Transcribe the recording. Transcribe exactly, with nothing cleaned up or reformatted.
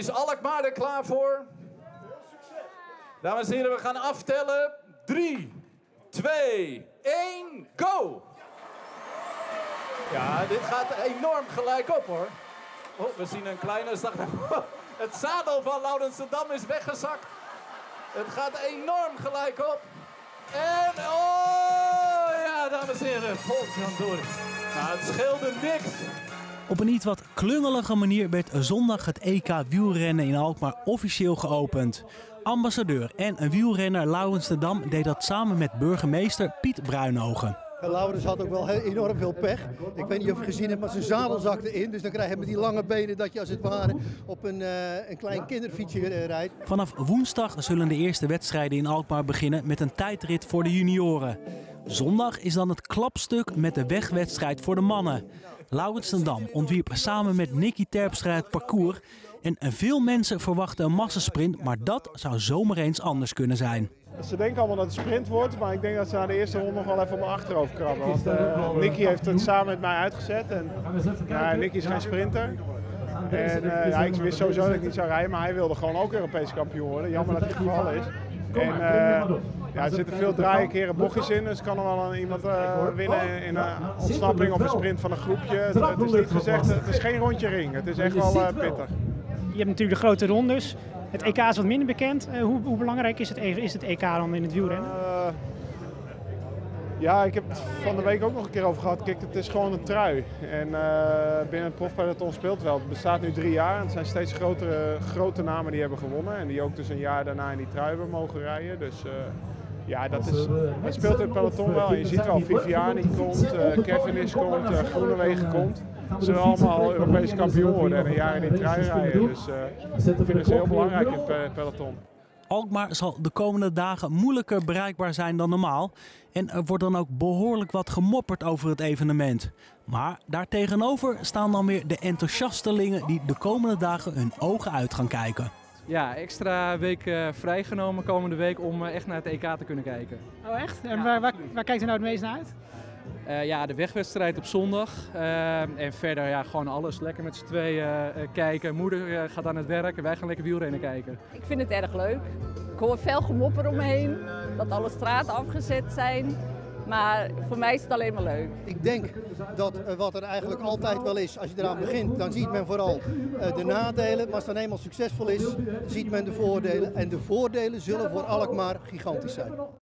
Is Alkmaar er klaar voor? Heel succes! Dames en heren, we gaan aftellen. drie, twee, één, go! Ja, dit gaat enorm gelijk op, hoor. Oh, we zien een kleine slag. Het zadel van Laurens ten Dam is weggezakt. Het gaat enorm gelijk op. En, oh, ja, dames en heren, volksverantwoordelijk. Nou, het scheelde niks. Op een iets wat klungelige manier werd zondag het E K wielrennen in Alkmaar officieel geopend. Ambassadeur en een wielrenner Laurens ten Dam deed dat samen met burgemeester Piet Bruinooge. Laurens had ook wel enorm veel pech. Ik weet niet of je het gezien hebt, maar zijn zadel zakte in. Dus dan krijg je met die lange benen dat je als het ware op een, uh, een klein kinderfietsje rijdt. Vanaf woensdag zullen de eerste wedstrijden in Alkmaar beginnen met een tijdrit voor de junioren. Zondag is dan het klapstuk met de wegwedstrijd voor de mannen. Laurens ten Dam ontwierp samen met Niki Terpstra het parcours. En veel mensen verwachten een massasprint, maar dat zou zomaar eens anders kunnen zijn. Ze denken allemaal dat het sprint wordt, maar ik denk dat ze na de eerste ronde nog wel even op mijn achterhoofd krabben. Want uh, Niki heeft het samen met mij uitgezet en uh, Niki is geen sprinter. En uh, ja, ik wist sowieso dat ik niet zou rijden, maar hij wilde gewoon ook Europees kampioen worden. Jammer dat hij gevallen is. En, uh, ja, er zitten veel draaien keren bochtjes in, dus kan er wel iemand uh, winnen in een ontsnapping of een sprint van een groepje. Het, het is niet gezegd, het is geen rondje ring, het is echt wel uh, pittig. Je hebt natuurlijk de grote rondes. Het E K is wat minder bekend. Uh, hoe, hoe belangrijk is het, is het E K dan in het wielrennen? Uh, ja, ik heb het van de week ook nog een keer over gehad. Kijk, het is gewoon een trui. En uh, binnen het profpeloton speelt wel. Het bestaat nu drie jaar en het zijn steeds grotere, grote namen die hebben gewonnen. En die ook dus een jaar daarna in die trui hebben mogen rijden. Dus uh, ja, dat is, het speelt in het peloton wel. Je ziet wel, Viviani komt, uh, Kevin is komt, uh, Groenewegen komt. Ze willen allemaal Europese kampioen worden en een jaar in die trui rijden. Dus uh, ik vind het heel belangrijk in het peloton. Alkmaar zal de komende dagen moeilijker bereikbaar zijn dan normaal. En er wordt dan ook behoorlijk wat gemopperd over het evenement. Maar daartegenover staan dan weer de enthousiastelingen die de komende dagen hun ogen uit gaan kijken. Ja, extra week uh, vrijgenomen komende week om uh, echt naar het E K te kunnen kijken. Oh echt? En waar, waar, waar kijkt u nou het meest naar uit? Uh, ja, de wegwedstrijd op zondag uh, en verder ja, gewoon alles. Lekker met z'n tweeën uh, kijken. Moeder uh, gaat aan het werk en wij gaan lekker wielrennen kijken. Ik vind het erg leuk. Ik hoor veel gemopper omheen, dat alle straten afgezet zijn. Maar voor mij is het alleen maar leuk. Ik denk dat uh, wat er eigenlijk altijd wel is, als je eraan begint, dan ziet men vooral uh, de nadelen. Maar als het dan eenmaal succesvol is, ziet men de voordelen. En de voordelen zullen voor Alkmaar gigantisch zijn.